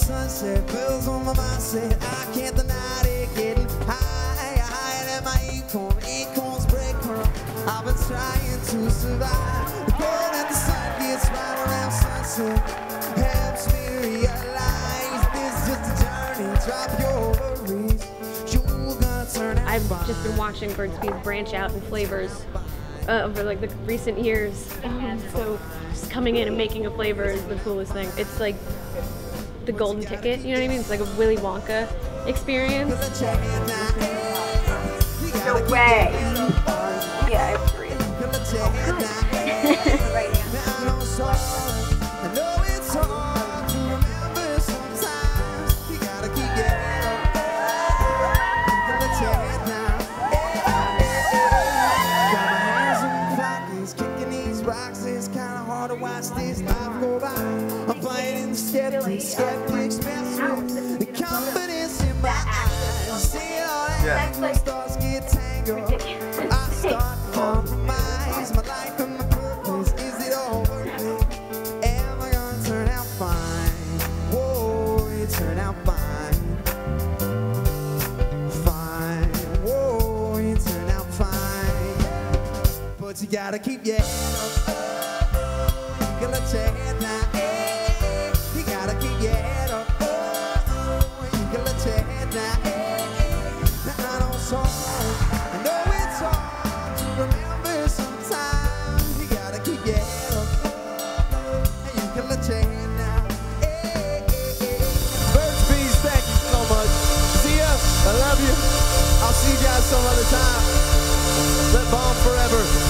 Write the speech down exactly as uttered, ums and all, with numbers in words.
sunset, pills on my mindset. I can't deny it, getting high, higher than my acorn. Acorn's breadcrumb. I've been trying to survive. The burn at the sun gets right around sunset. Helps me realize this is just a journey. Drop your worries, you're gonna turn out. I've just been watching Birdsbee's branch out in flavors Uh, over like the recent years, um, so just coming in and making a flavor is the coolest thing. It's like the golden ticket, you know what I mean? It's like a Willy Wonka experience. No way! Yeah, it's real. This life go by. I'm fighting skeptics, skeptics, the confidence in my eyes. Yeah. My stars get tangled. I start to compromise my life and my purpose. Is it all worth it? Am I gonna turn out fine? Whoa, it turned out fine. Fine. Whoa, it turned out fine. But you gotta keep your head up. Let your head now, eh? You gotta keep your head up. Oh, oh, you can let your head now, eh? Now I don't talk. I know it's hard to remember sometimes. You gotta keep your head up. Oh, and you can let your head now, eh? Birdsbee's, thank you so much. See ya. I love you. I'll see you guys some other time. Let bomb forever.